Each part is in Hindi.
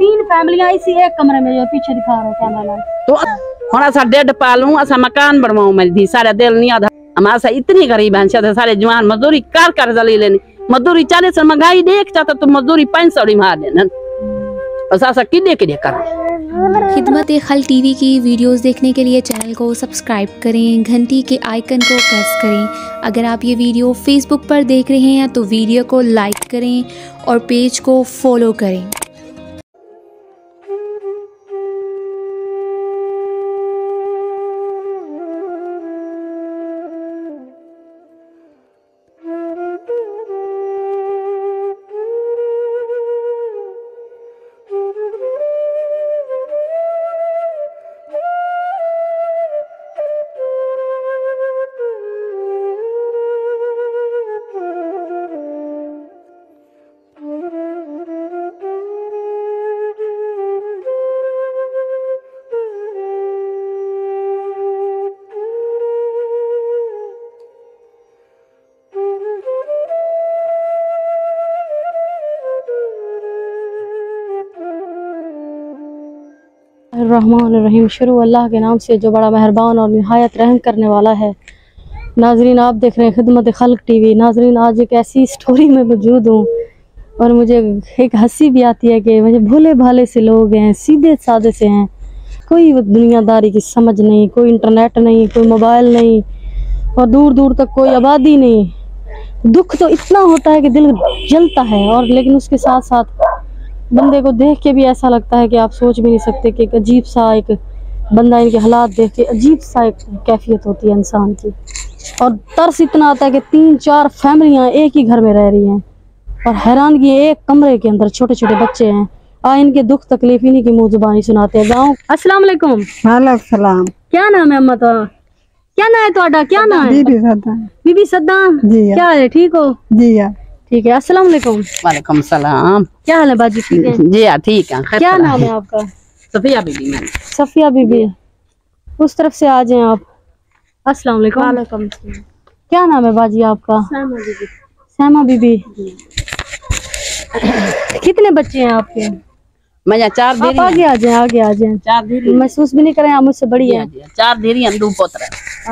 तीन फैमिलियां इसी एक कमरे में जो पीछे दिखा रहा हूं कैमरा लाइन तो और असा डेढ़ पालूं असा मकान बनवाऊं मैं दी सारा दिल नहीं आधा हमारा सा इतनी गरीब हैं सारे जवान मजदूरी कार कर जली लेनी मजदूरी 40 महंगाई देख चाहता तो मजदूरी 500 री मार देना और सा किडे किडे कर। खिदमत-ए-खल्क़ टीवी की वीडियोस देखने के लिए चैनल को सब्सक्राइब करें, घंटी के आइकन को प्रेस करें। अगर आप ये वीडियो फेसबुक पर देख रहे हैं तो वीडियो को लाइक करें और पेज को फॉलो करें। रहमान रहीम शुरू अल्लाह के नाम से जो बड़ा मेहरबान और निहायत रहम करने वाला है। नाजरीन आप देख रहे हैं खिदमत-ए-खल्क़ टीवी। नाजरीन आज एक ऐसी स्टोरी में मौजूद हूँ और मुझे एक हंसी भी आती है कि मुझे भोले भाले से लोग हैं, सीधे साधे से हैं, कोई दुनियादारी की समझ नहीं, कोई इंटरनेट नहीं, कोई मोबाइल नहीं और दूर दूर तक कोई आबादी नहीं। दुख तो इतना होता है कि दिल जलता है और लेकिन उसके साथ साथ बंदे को देख के भी ऐसा लगता है कि आप सोच भी नहीं सकते कि एक अजीब सा एक बंदा इनके हालात देख के अजीब सा एक कैफियत होती है इंसान की और तरस इतना आता है कि 3-4 फैमिलियाँ एक ही घर में रह रही हैं और हैरानगी एक कमरे के अंदर छोटे छोटे बच्चे हैं। इनके दुख तकलीफ इन्हीं की मुँह जुबानी सुनाते हैं। गाँव अस्सलाम वालेकुम। वालेकुम। क्या नाम है अम्मा? क्या नाम है तुम्हारा? क्या नाम है? बीबी सदा। क्या है? ठीक हो? जी ठीक है। अस्सलाम वालेकुम। वालेकुम सलाम। क्या हाल है बाजी? ठीक है जी। ठीक है। क्या नाम है आपका? सफिया बीबी। सफिया बीबी उस तरफ से आ जाए आप। अस्सलाम वालेकुम। वालेकुम सलाम। क्या नाम है बाजी आपका? सैमा बीबी। सैमा बीबी कितने बच्चे हैं आपके? मैं 4 आप आगे आ जाए। 4 महसूस भी नहीं करें आप मुझसे बड़ी है। 4 दो पोतरा।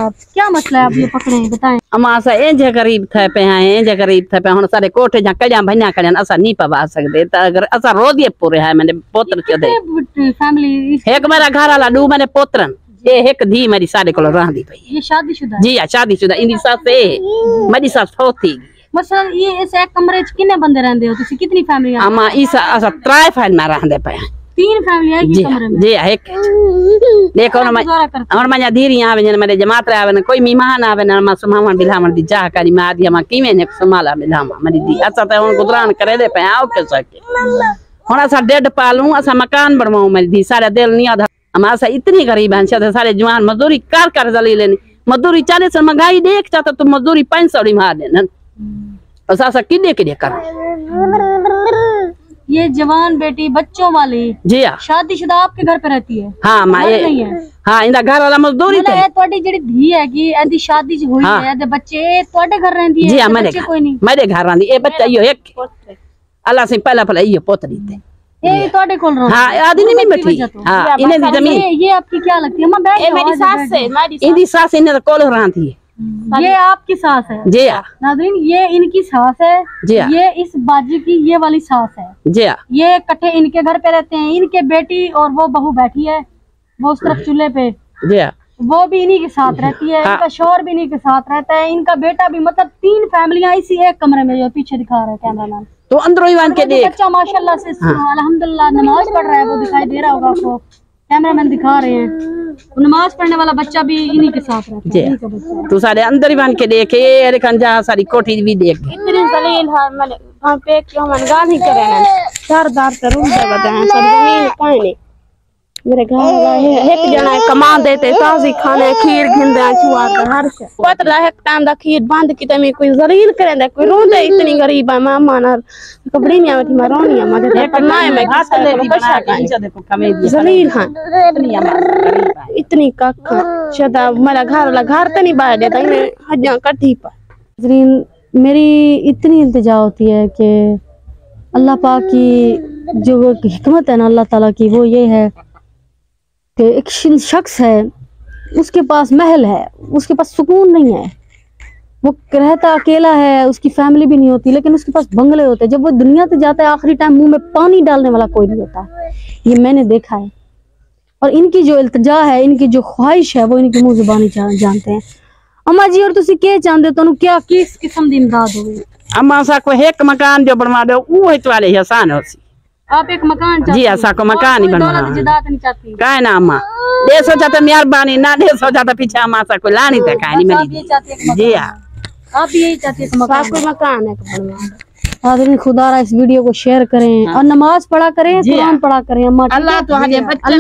आप क्या मसला है आप ये पकड़े बताएं। अमासा ए जे गरीब थे पे हैं हम सारे कोठे जा कजा भन्या कजन असा नहीं पवा सकदे त अगर असा रोदिए पूरे है मैंने पोत्र के दे फैमिली एक मेरा घर वाला दू मैंने पोत्रन ये एक धी मेरी सारे को रहंदी पई ये शादीशुदा। जी हां शादीशुदा। इनदी सास से मेरी सास फौत थी। मसला ये इस एक कमरे च कितने बंदे रहंदे हो तुसी? कितनी फैमिली है? अमा इसा असा 3 फैमिली ना रहंदे पे। 3 फैमिलियां एक कमरे में? जी एक। देखो ना मैं और मैं धीरी आवे ने मेरे जमात रे आवे ने कोई मेहमान आवे ने मैं सुमावन बिलावन दी जा करी मैं आदी मैं कीवे ने संभाला मिलावा मेरी दी अच्छा तो हुन गुजरान करे दे पे आओ के सके हुन असा डेढ़ पालूं असा मकान बनवाऊं मेरी दी सारा दिल नहीं आधा हमारा सा इतनी गरीब हैं सारे जवान मजदूरी कार जली लेनी मजदूरी 40 महंगाई देख चाहता तो मजदूरी 500 री मार देना और सा किडे किडे कर। ये जवान बेटी बच्चों वाली जी शादीशुदा आपके घर पे रहती है? हाँ माँ नहीं है। हाँ इंदा घर वाला मजदूरी थे। ये तोड़ी जड़ी धी है कि ऐदी शादी हुई है ऐदे बच्चे तोड़े घर रहंदी है। जी हां मेरे कोई नहीं मेरे घर रहंदी ए बच्चा यो एक अल्लाह से पहला यो पोतरी थे ये तोड़े खोल रहा। हां आदमी में बैठी। हां इने दी जमीन ये आपकी क्या लगती है? मैं बैठ ए मेरी सास से मेरी सास इंदी सास इने कोल रहंदी है। ये आपकी सास है? जी हां। नाज़रीन ये इनकी सास है। जी हां। ये इस बाजी की ये वाली सास है। जी हां। ये इकट्ठे इनके घर पे रहते हैं। इनके बेटी और वो बहू बैठी है वो उस तरफ चूल्हे पे। जी हां। वो भी इन्हीं के साथ रहती है। इनका शौहर भी इन्हीं के साथ रहता है। इनका बेटा भी। मतलब 3 फैमिलियां इसी एक कमरे में जो पीछे दिखा रहा है कैमरामैन तो अंदर ईमान के देख बच्चा माशाल्लाह से अल्हम्दुलिल्लाह नमाज पढ़ रहा है वो दिखाई दे रहा होगा आपको कैमरामैन दिखा रहे हैं। नमाज पढ़ने वाला बच्चा भी इन्हीं के साथ रहता है। तू तो सारे अंदर ही बन के देखे अरे खंजा सारी कोठी भी देख इतनी जलील है मैंने वहां पे क्यों मन गाल ही करे ना सरदार तरुण जगह है सब जमीन पानी मेरे घर है एक जना कमा देते ताजी खाने खीर गिंदा चुआ हर से पतला है टाइम दा खीर बंद की तमे कोई जलील करे कोई रोंदे इतनी गरीब है मामा ना कपड़े नहीं आवती मारोनी मदद करना है मैं हाथ ले दी बशा का देखो कमे जलील है इतनी गरीब इतनी काख सदा मेरा घर वाला घर तो नहीं बाहर देता मैं हजा कठी पर मेरी इतनी इल्तिजा होती है कि अल्लाह पाक की जो हिकमत है ना अल्लाह ताला की, वो ये है कि एक शख्स है, उसके पास महल है, उसके पास सुकून नहीं है, वो रहता अकेला है, उसकी फैमिली भी नहीं होती, लेकिन उसके पास बंगले होते हैं। जब वो दुनिया से जाता है आखिरी टाइम मुंह में पानी डालने वाला कोई नहीं होता है। ये मैंने देखा है। और इनकी जो इल्तजा है, इनकी जो ख्वाहिश है, वो इनकी मुँह जुबानी जानते हैं। अम्मा जी, और तुसी के चाहते तो क्या किस किस्म की इमदाद होगी? अम्मा सा को एक मकान जो बनवा दो, वो है वाले आसान हो सी। आप एक मकान चाहते? जी, ऐसा को मकान ही बनवा दो। जिदात नहीं चाहती काहे ना अम्मा, दे सो चाहते मेहरबानी ना, दे सो चाहते पीछे अम्मा सा को लानी तक काहे नहीं मिली। जी हां, आप यही चाहते एक मकान, सा को मकान है बनवा दो। आदमी खुदा रा इस वीडियो को शेयर करें और नमाज पढ़ा करें, कुरान पढ़ा करें। अम्मा अल्लाह तो हमारे बच्चे की जिंदगी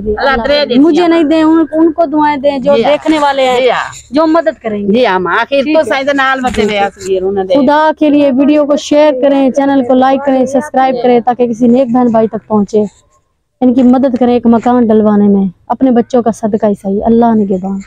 दे, अल्लाह मुझे नहीं दे, उनको दुआएं दें जो देखने वाले हैं, जो मदद करेंगे। खुदा के लिए वीडियो को शेयर करें, चैनल को लाइक करें, सब्सक्राइब करें, ताकि किसी नेक बहन भाई तक पहुँचे। इनकी मदद करें एक मकान डलवाने में, अपने बच्चों का सदका ही सही। अल्लाह निगहबान।